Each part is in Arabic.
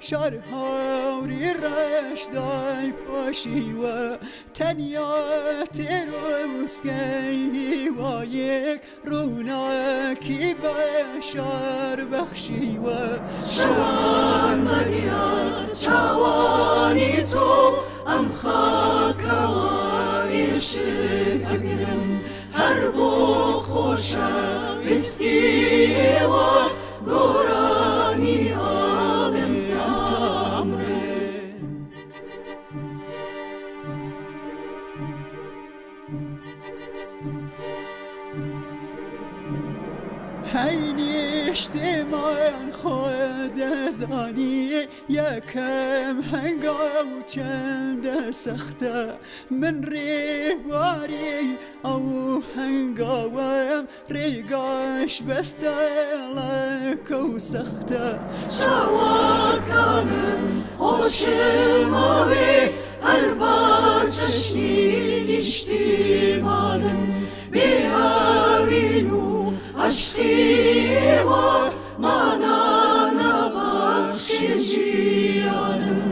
شر هاوری رشدای پاشی و تنیات روزگی و یک روناکی بشار بخشی و شوان مدیان شوانی تو ام خاک و عشق اگرم هر بو خوش بستی و گرانی من خود زانی یکم هنگام چند سخته من ریواری او هنگام ریگاش بسته لکو سخته شوکانم خوش ماوی هر با چشمی نشتی مانم بیاوینو عشقی و مانا نبخش جیانم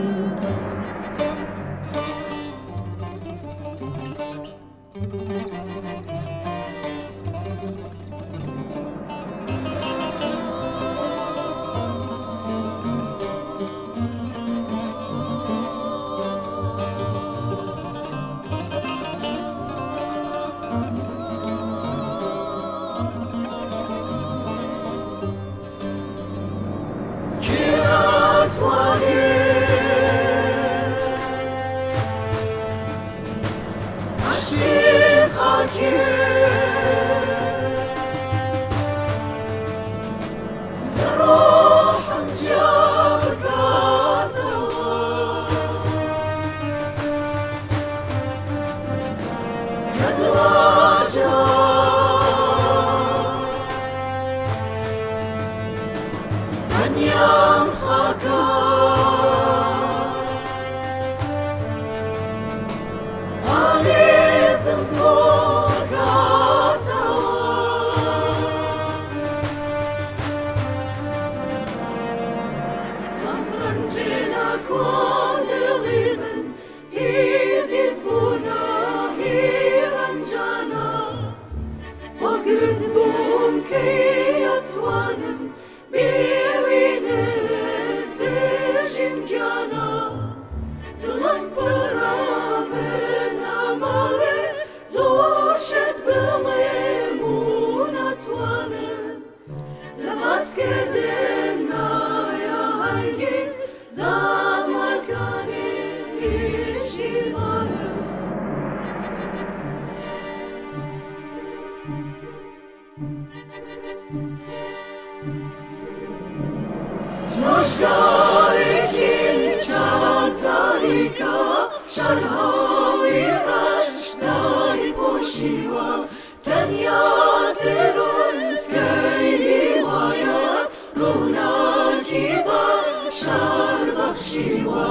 مشتركين كطريقة شرهاوي رش دايبو شيوا تنياترون سكايلي مايا روناكي بشار بخشيوا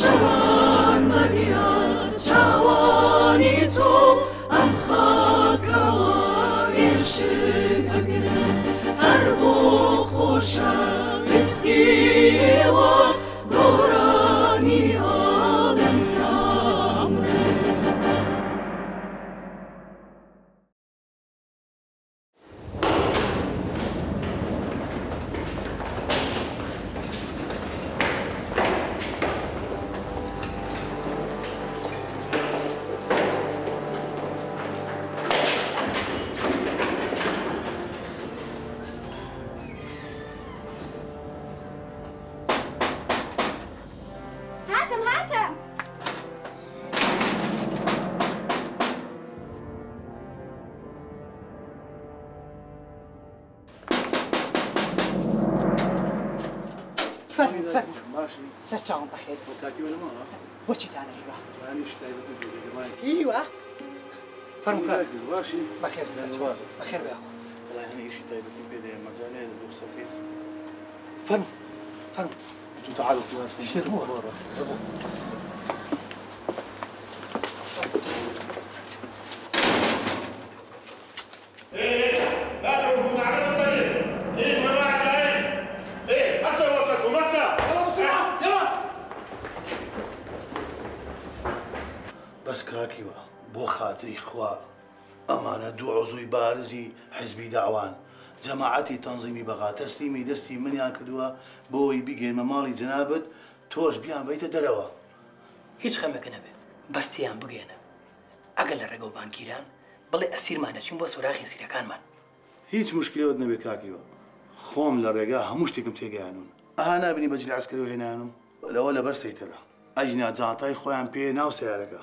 شوان مديان شواني تو أمخاكوا إرشد أقرب هربو خوشا استيوا قراني عالم تامرا سرتهم أخير. وتأكل ولا ما؟ وش تاني إيوه؟ أنا اشتريت بدي إيوه. فرمك. واشي. بخير سرتهم. بخير يا أخو. والله أنا اشتريت بدي مجانين بوصل فيه. فرم. فرم. أنتوا تعالوا في شيء مو برا. بو خاطري إخوة أمانة دو عضوي بارزي حزبي دعوان جماعتي تنظيمي بغا تسليمي دستي من ياكدوها بوي بيجي ممالي جنابت توش بيان بيت دلوة هيش خمك نبي بس تيان بقينا أقل الرقو بانكيران بلي أسير معنا شون بو سوراخي سيرا كان من هيش مشكلة ودنا بكاكيوا خوم للرقاها مش تكم تيقانون أنا ابني بجل عسكري وهنانم لولا برسي ترى أجنا جانتاي خوان بيه ناو سياركا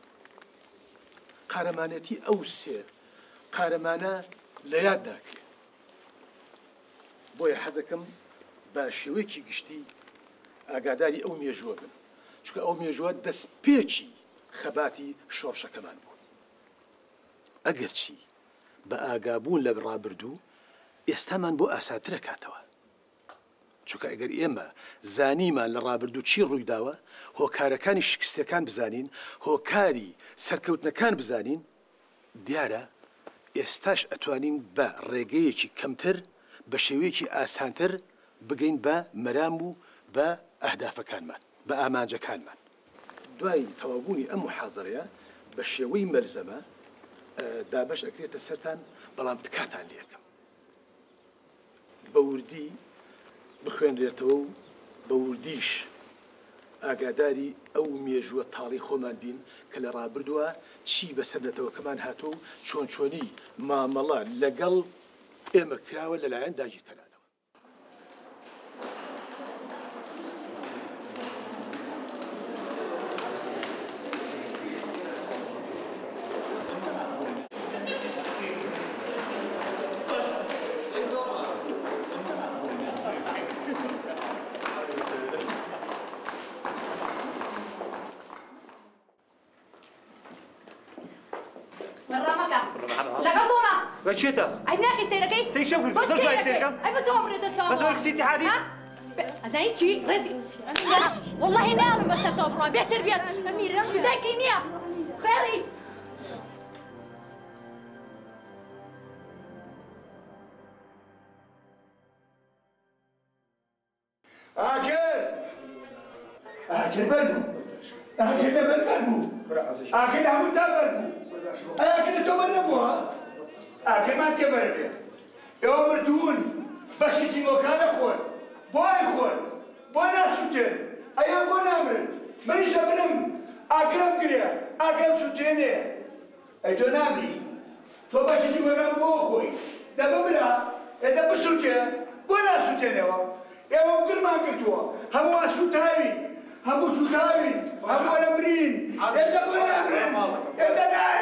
قارمانتي أو سير قارمانا لياد داكي بو يحزكم باشويكي قشتي ئاگاداری ئەو مێژووە بن چونکە ئەو مێژووە دەستپێکی خەباتی شۆڕشەکەمان بوون ئەگەرچی بە ئاگابوون لە ڕابردوو ئێستامان بۆ ئاساترە کاتەوە چونکە ئەگەر ئێمە زانیمان لە ڕابردوو چی ڕوویداوە هۆکارەکانی شکستەکان بزانین هۆکاری سەرکەوتنەکان بزانین دیارە ئێستاش ئەتوانین بە ڕێگەیەکی کەمتر بە شێوەیەکی ئاسانتر بگەین بە مەرام و بە ئەهداف كانمان بأمانجة كانمان دوای تەواوبوونی ئەم محاضەرەیە بە شێوەی مەلزەمە دابەش ئەکرێتە سەرتان بەڵام تکاتان لێکم بە وردی بخوێنرێتەوە و بە وردیش ئاگاداری ئەو مێژووە تاڵی خۆمان بین کە لە ڕابردووە چی بەسەر نەتەوەکەمان هاتووە و چۆن چۆنی مامەڵە لەگەڵ ئێمە کراوە لەلایەن داگیرکەران شتا اي ناقي سيركي سي شغل بس سيركم اي ما تومر تتشاور بس وركسيتي عادي زي شي رزقتي والله نالم بس توفروا بيحتر بيت اميره بداكي نيه خيري اكل بربو اكل بربو اكل عمود بربو اكل تبربوها أكيد ما تبربي، يوم مردون بس يسمو كذا خور، بوري خور، بوري سوتين، أيه بوري أمر، مني شبنم، أكرم كريه، أكرم سوتينه، أي دونامري، تو بس يسمو كذا بوري خوي، دابا برا، دابا سوتين، بوري سوتينه هو، يوم كل ما كتوه، هم واسوتاين، هم وسوتاين، هم ولامرين، هذا بوري أمر، هذا نايم.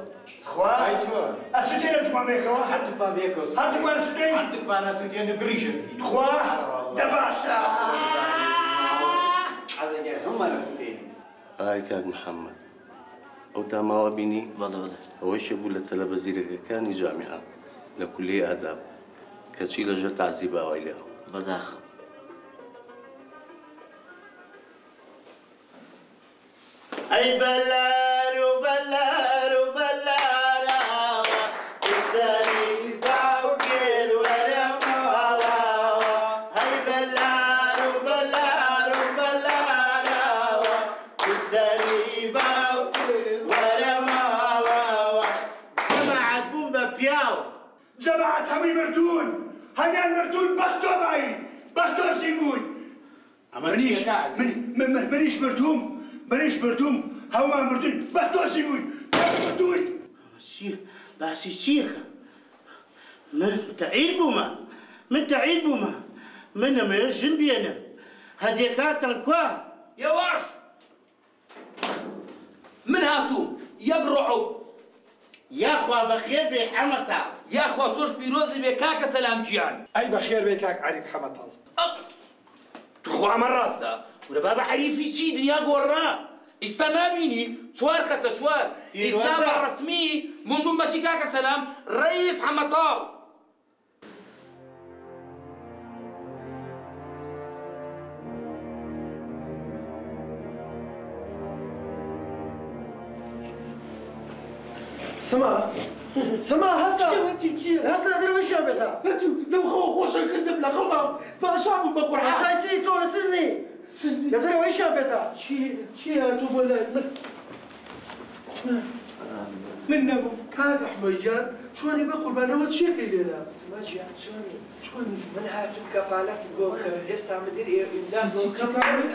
Trois. À ce tiens, tu m'as mis quoi? À tout pas bien quoi? À tout pas à ce tiens? À tout pas à ce tiens de grige. Trois. Dabasha. هذا جاي هم على سنتين. هاي كاب محمد. أو تام وابني. والله. أول شيء بقول للطلبة زيرك كاني جامعة لكلية آداب. كشي لجل تعذيبها وإلها. بداخل. أي بلار وبلار وبلار والسني فوقد ولم على أي بلار وبلار وبلار والسني فوقد ولم على جماعة بومبا بياو جماعة همي مردون همي المردون بس تو بعيد بس تو سيمون منيش مردوم بريش بردوم هوا مردود بس توسيوي مردود شيخ بس شيخ من تعيد بوما من تعيد بوما من ما يرجن بينا هذيك تنكوا يا واش من هاتو يبرعوا يا اخوا بخير بك حمطه يا اخوا توش بيروزي بكاك سلام جيان اي بخير بكاك عارف حمطه تخوا من راسك ولا بابا عريفي شي دنيا قورا إسلام بيني شوار خطة شوار إسلام رسمي ممنون باشي كاكا سلام رئيس حمطاو سما سما هسا هسا درويش يا بيتا لو خوش كنت بلا خباب فاشابو بقرحة عشايتي طول سيزني يا ترى وين شابتها؟ شي هاتوا ولا من نبو هذا حميجان شواني بقول ما نوت شي كيديرها سماجي شواني من هاتوا كفالات بقول لسه عم بدير انزال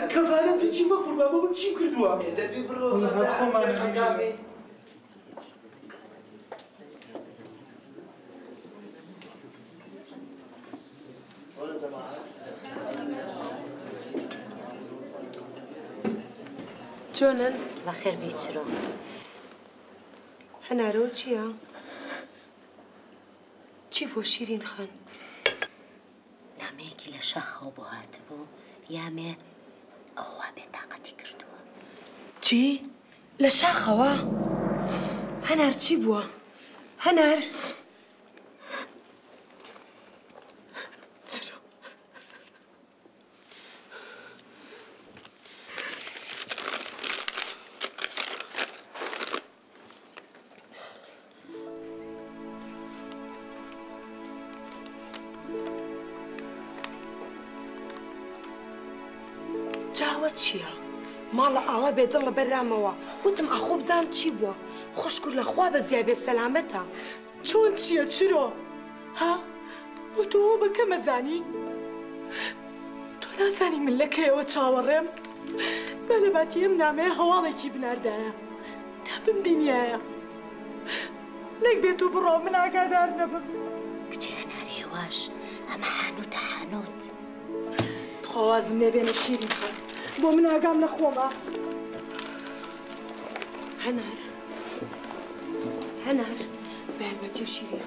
كفالات تجي بقول ما شي كردوها دبي بروزه تاع خزامي شلونن؟ بخير بيترو حنا روتشيا تشوفوا شيرين خان نعميكي لشخ أبو هاتبو يامي هو بطاقتي كردوها تشي لشخ هوا هنار تشيبوا هنار بدل براموا وتم اخوب زان تشيبوا خوشكر لخوا بزيابه سلامتها چون چيه چرو ها وتو بكم زاني تونا زاني من لك يا وتشاورم بلا باتيم نامه حوالكي بنردايا تابن بنيايا لك بيتو برو من اقدر نبم كتي انا ريواش اما حانوت حانوت تخواز من بين الشيرين بو من اقام لخوما هنار هنار بهلمتي وشيرين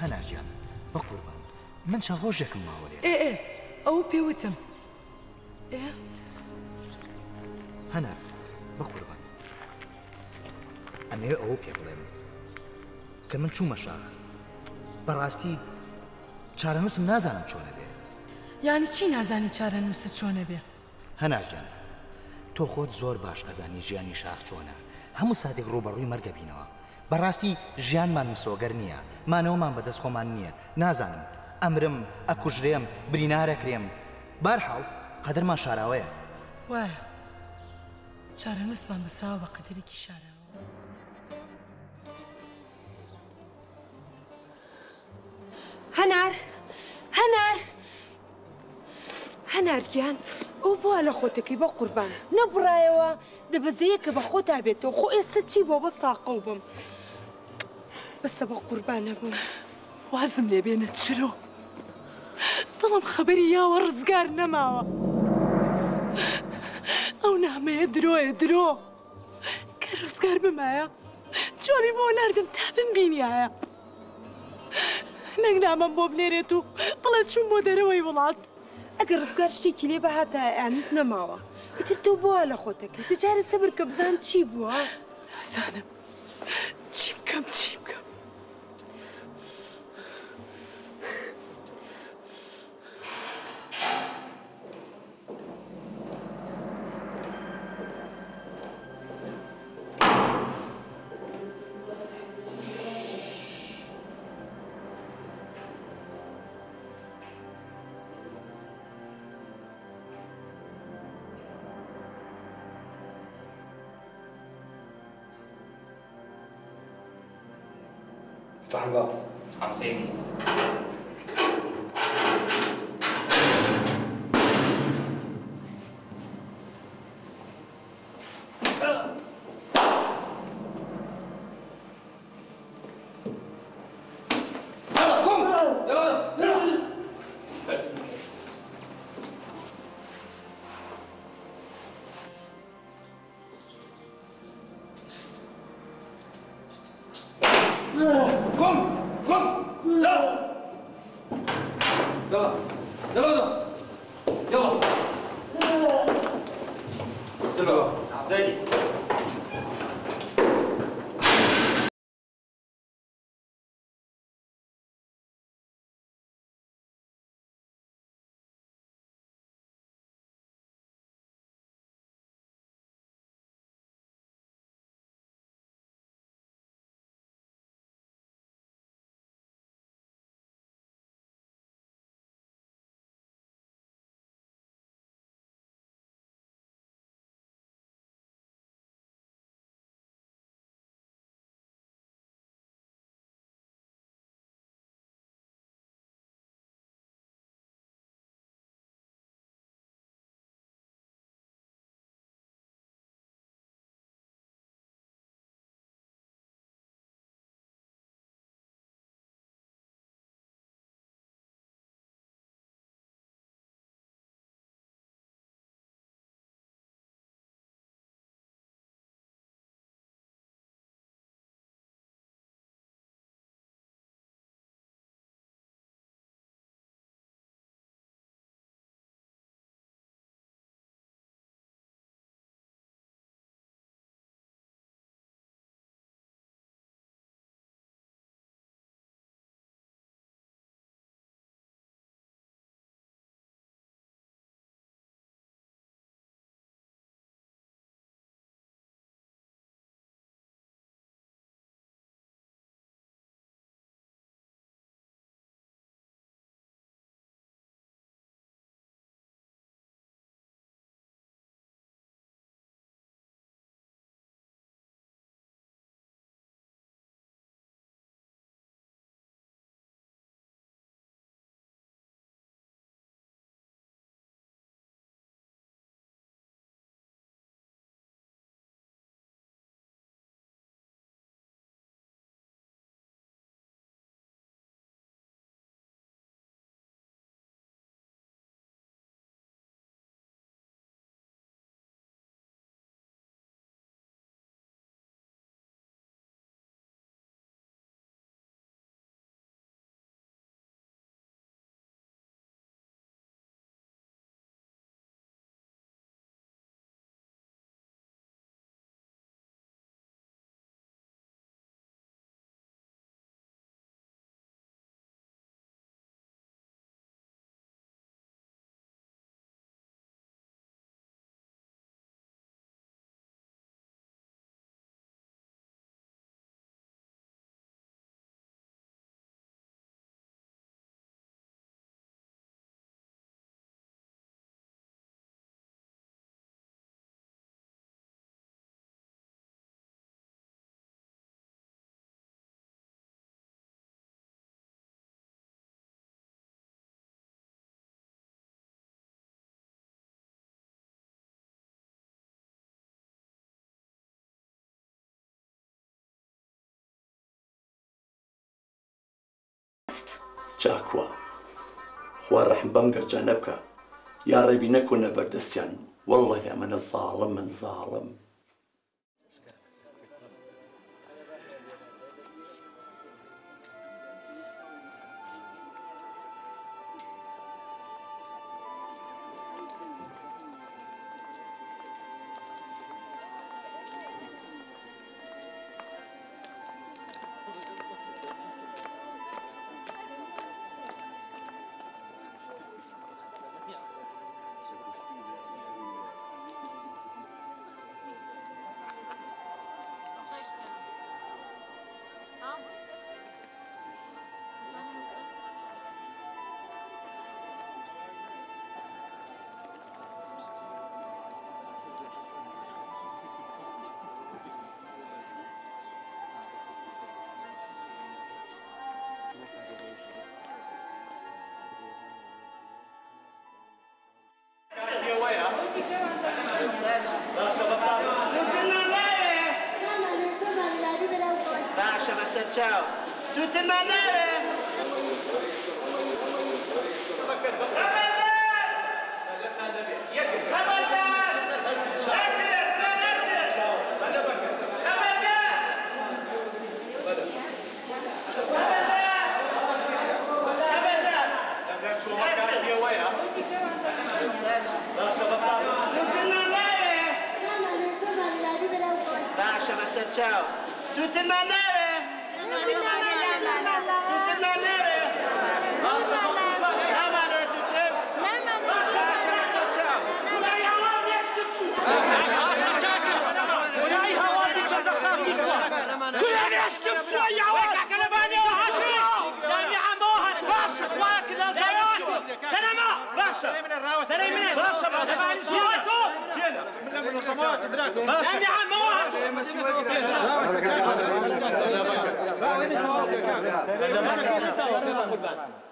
هنا جان بقربان من شغوجك معولي ايه ايه او بيوتم ايه هنا بقربان انا او بيوتم كمان شو مشاغ براستي چارەنووسم نازانم چۆنە بێ. یعنی چی نازانی چارەنووسە چۆنە بێ؟ هەناژیان تۆ خۆت زۆر باش ئەزانی ژیانی شاخ چۆنە. هەموو سادێک ڕووبەڕووی مەرگە بینەوە. بەڕاستی ژیانمان مسۆگەر نییە، مانەوەمان بەدەست خۆمان نییە. نازانم ئەمرم ئەکوژرێم برینارە کرێم. بارحاڵ قەدرمان شاراوەیە. وایە چارەنووسمان بەسراوە بە قەدرێکی شاراوە. هەنار هەنار هەنارگیان ئەو بووە لە خۆتەکەی بە قوربان نەبڕایەوە دەبەزەیەکە بە خۆتا بێتەوە. خۆ ئێستا چی بۆ بە ساقڵ بم بەسە بە قوربان نەبووم. وازم لێ بێنە چرۆ دڵم خەبەری یاوە ڕزگار نەماوە. ئەو نامەیە درۆیە درۆ کە ڕزگار بمایە جۆبی بۆ نردم تا بمبینیایە. نەنگ نامەم بۆ بنێرێت و بڵە چوم بۆ دەرەوەی وڵات. ئەگەر ڕزگار شتێکی لێ بەهاتە ئەیانت نەماوە ئیتر تۆ بۆوە لە خۆتەکەی دەجارە سەبر کە بزان چی بووە. نازانم چی بکەم چی بکەم. افتح الباب. عم سيدي چاکوا خوا رحم بام گرجانه بکا یا ربی نکنه بردستیان والله من الظالم من ظالم. Ciao. Tutte manere. Ciao. Tutte manere.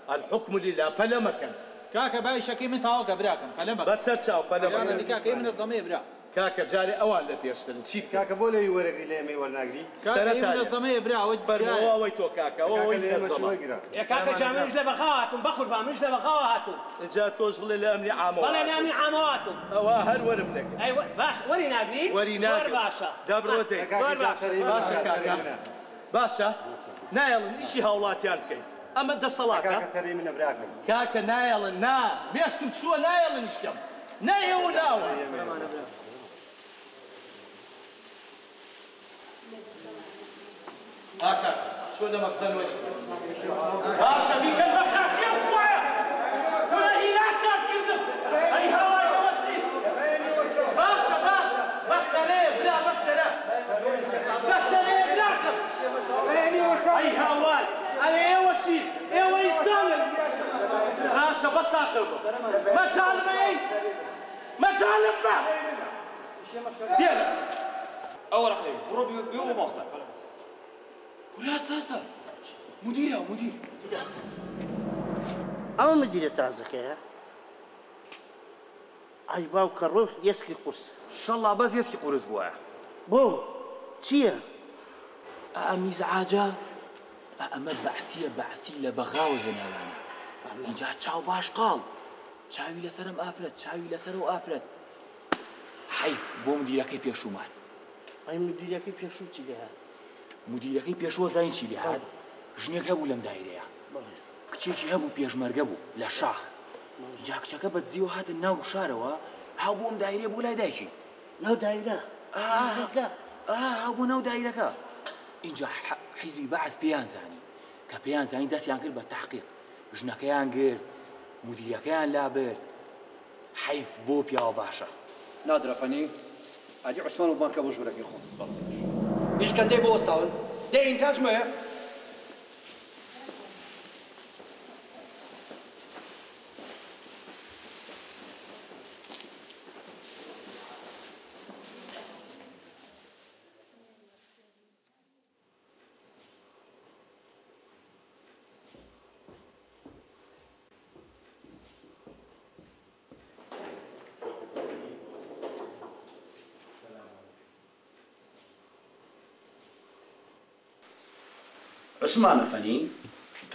الحكم لله فلا مكان كاكا باي شكي من تاوك براكم فلا مكان بس تشاو فلا مكان كاكا من الضمير براك كاكا جاري اوان لا بيشتل تشيب كاكا بولا يورق لي مي والناغري كاكا من الضمير براك وجه هو ويتو كاكا هو الضمير يا كاكا جامن جلا بخاتم بخور بامن جلا بخاتم جاتو شغل لا امني عامو والله لا امني عامواتم هو هر ورملك ايوه باش وري ناغري وري ناغري باشا دبروتي باشا كاكا باشا نايل شي هاولات يالكي اما دا صلاه كاكا سري من براكم كاكا نايل نا ميشكم شو نايل نشكم نايل وناو هاكا شو دا مقدم ولي باشا بيك البخات يا بويا ولا هي لا تاكل اي هوا يوصي باشا باشا بس انا بلا بس انا بس انا بلا اي هوا أنا أوصي أوصي سالم راشا بس أقربه ما سالم أي ما سالم ما يلا أول أخير ربي بيوم موصل كل أساسا مدير أو مدير تعزك يا أي باو كروش يسكي قرص إن شاء الله بس يسكي قرص بوع بو تيا أميز عاجة أما بعسية بعسية بغاوي هنا لنا. إنجا تشاو باش قال. تشاوي لسرم أفلت، تشاوي لسرو أفلت. حيف بو مديرك بيشو مال. أي مديرك بيشو تشي لها. مديرك بيشو زين تشي لها. جنيك هبو لم دايرة. كتشي هبو بيش مرقبو لا شاخ. إنجا كتشاكا بتزيو هاد الناو شاروا هبو أم دايرة بولا دايشي. ناو دايرة. هبو ناو دايرة. إنجا حزبي بعث بيان زاني كبيان زاني داسيان كرب التحقيق جناكيان قرد مديركيان لابرد حيف بوب يا باشا نادر فني ادي عثمان وبنك ابو جورك يخون ايش كان دي بوستاون دي انتاج ما عثمان فني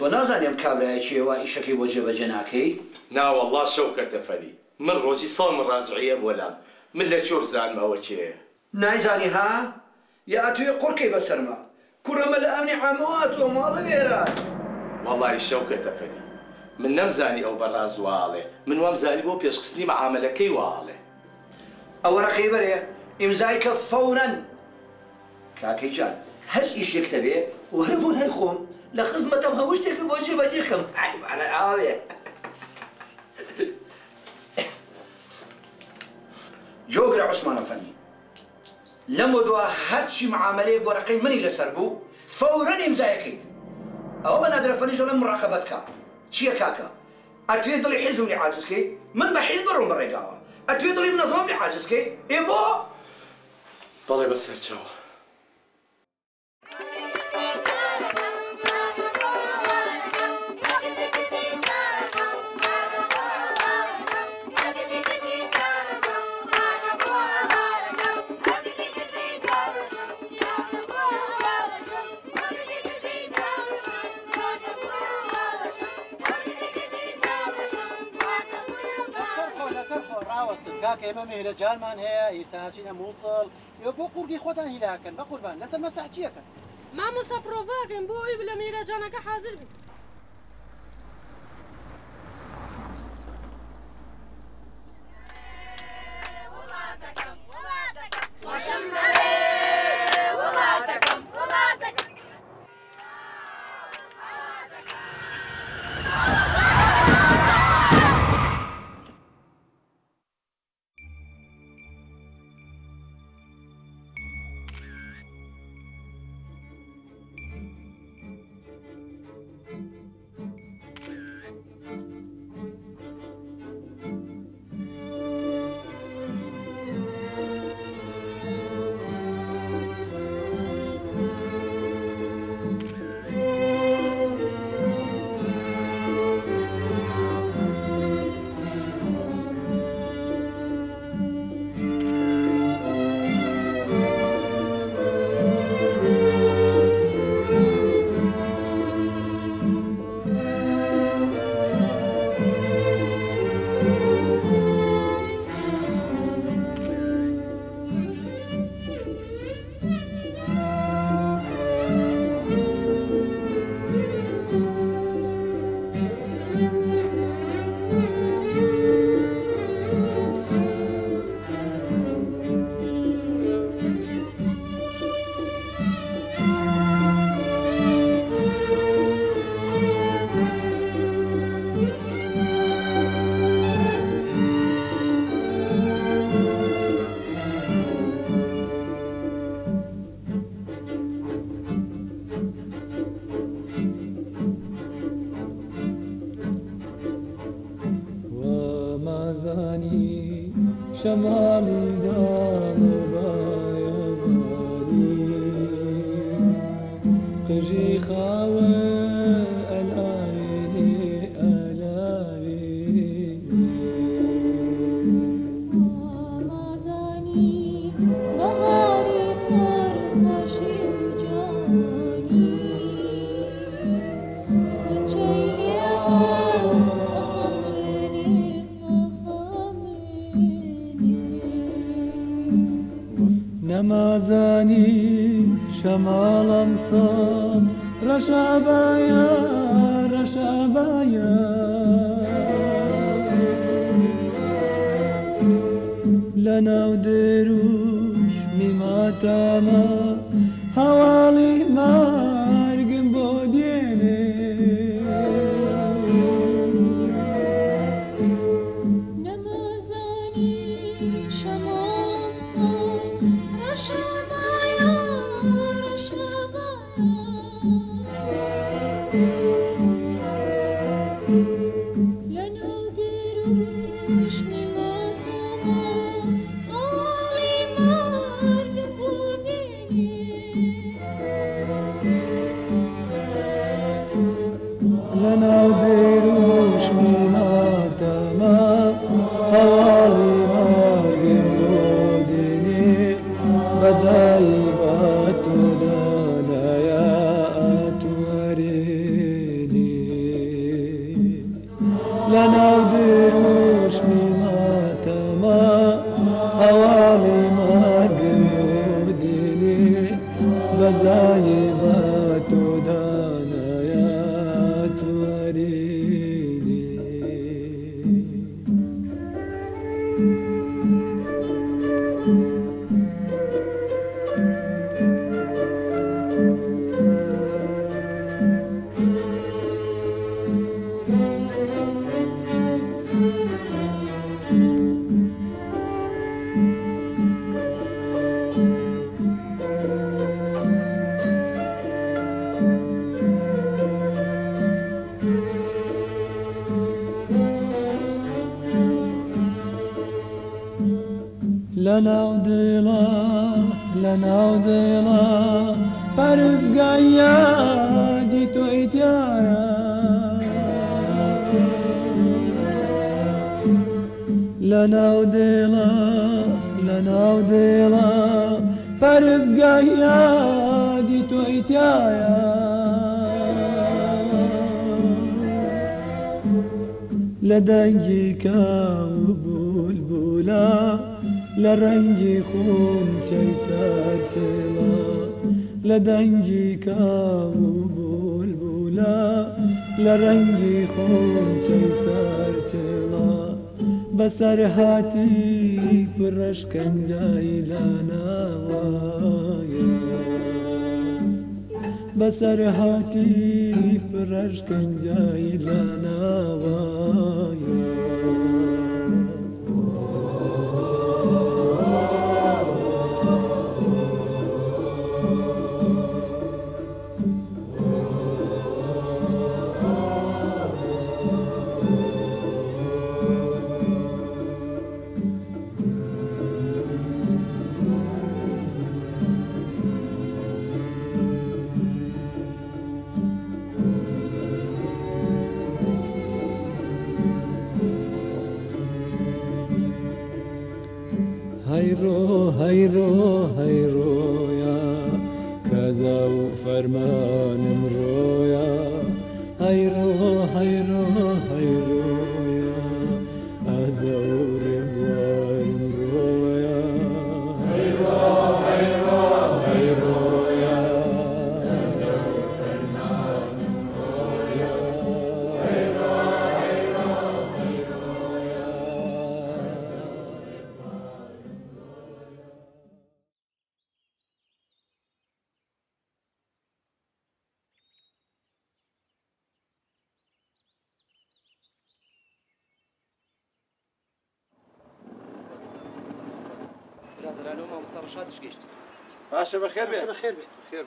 تو نازانیم کابرای چیه و ایشکی بوجه بجناکی؟ نه والله شوکت فلی من روزی صام رازعیه ولا من لشور زان ما وچیه نایزانی ها یا توی قرکی بسرما کرم الامن عموات و مال غیره والله شوکت فلی من نمزانی او براز واله من وامزانی بو پیش قسنی معاملکی واله او رقیبره امزای که فوراً کاکی جان هش ایش یکتبه وهربون هاي خوم لخزمتهم هوشتك بوجه بجيكم عيب على عاوية جوغرا عثمان افني لما دوا هاتشي معاملة ورقي مني لسربو فورا امزايكي او انا ادري فني جولا مراقبتك تشيا كاكا اتريد لي حزب لي عاجزكي من بحيد برو من رقاوة اتريد لي منظم لي عاجزكي اي بو طالي بس هتشاو كما مهرجان مان هي ساعتين موصل يبو قرقي خوتان هلاكن بقول بان نسل ما ساعتيك ما مسافروفاكن بو يبل مهرجانك حاضر بي ولاتكم ولاتكم وشم عليه ولاتكم ولاتكم بدل ما تدان يا أتوريني لنا دروش مما تما أوالي ما قرب ديني بزايبات ودانيات وريدي لنا وديلا فرد جاية جيتو إتيارا لنا وديلا فرد جاية جيتو إتيارا لديك وبلبلا لرنجي خون شيسات شلا لدنجي كاو بلبلا لرنجي خون شيسات شلا بسر هاتي فرش كان جاي لنا بسر هاتي فرش كان جاي لنا هاي رويا كذا وفرمان مرويا هاي رويا هذا وربوار مرويا هاي رويا كذا وفرمان مرويا صار شاد شقشت ماشي بخير بيه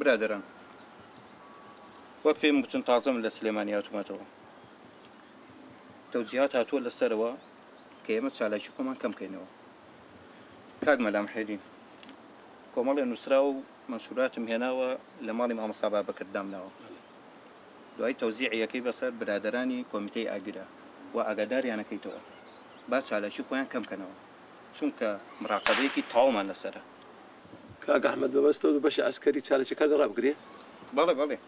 برادران وفي ممكن تعظم للسليمانيات وماتوا توجيهات هاتوا للسروا كيمت على شي كمان كم كينوا كاك ملام حيدين كومال النسراو منشورات مهناوة لمالي مع مصابة بكر دامناوة دعي توزيع يكي بصير برادراني كوميتي أقرا وأقداري أنا كيتوا باتش على شي كمان كم كنوا شنك مراقبيكي تعوما للسرا كاك أحمد ببستو باشا عسكري تالك كذا راب قري بالي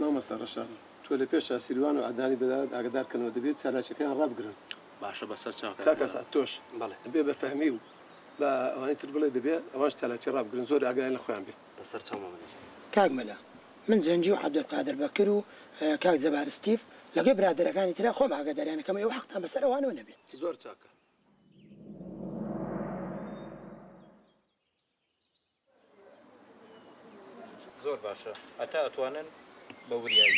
نو مسار الشغل تولي بيش سيلوان وعداني بلاد أقدار كانوا دبير تالك كان راب قري باشا بسر شاكا كاك سعدتوش بالي دبي بفهمي لا واني تربلي دبي واش تالك راب قري زوري أقدار لخويا عم بيت بسر تمام كاك ملا من زنجي وعبد القادر بكر وكاك زبار ستيف لقي برادر كان ترى خوم أقدار يعني كما يوحقتها مسألة وأنا ونبي زور شاكا زور باشا أتا أتوانن بورياي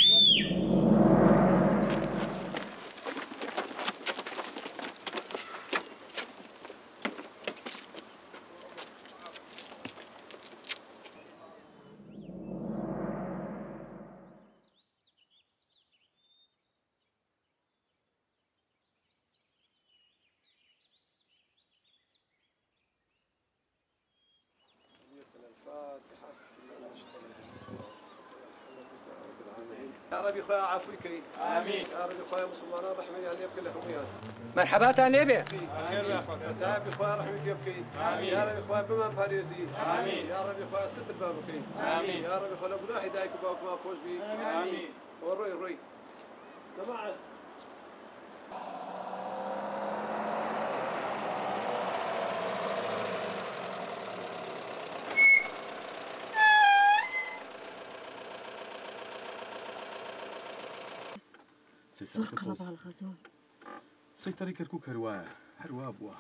يا ربي خويا عفوك امين يا ربي خويا مسلمان رحمي عليه بكل حميات مرحبا تانيبي يا ربي خويا رحمي يبكي امين يا ربي خويا بمن باريسي امين يا ربي خويا ستر بابك امين يا ربي خويا بلا هدايك باك ما فوز بي امين وروي روي جماعه سيطرة الغزوة سيطرة كركوك هرواه هرواه بوا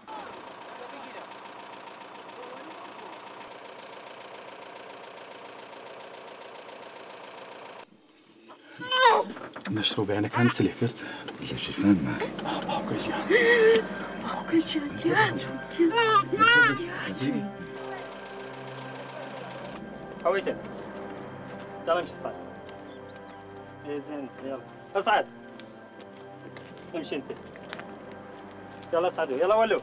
نشرب يعني كان سلي كرت ليش فهم ما باقي امشي انت يلا صعدوا يلا ولوا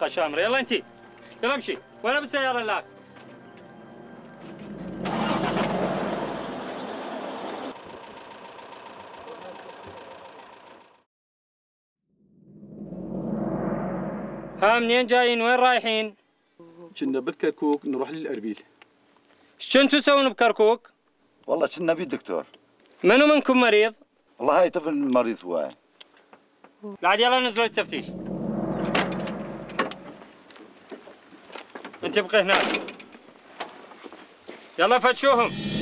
قشامر يلا انت يلا امشي ولا بالسياره لاك ها منين جايين وين رايحين؟ كنا بالكركوك نروح للاربيل. شنتوا تسوون بكركوك؟ والله كنا بالدكتور. منو منكم مريض؟ والله هاي طفل مريض هو. لا يلا ننزلوا للتفتيش. انت ابقي هناك. يلا فتشوهم.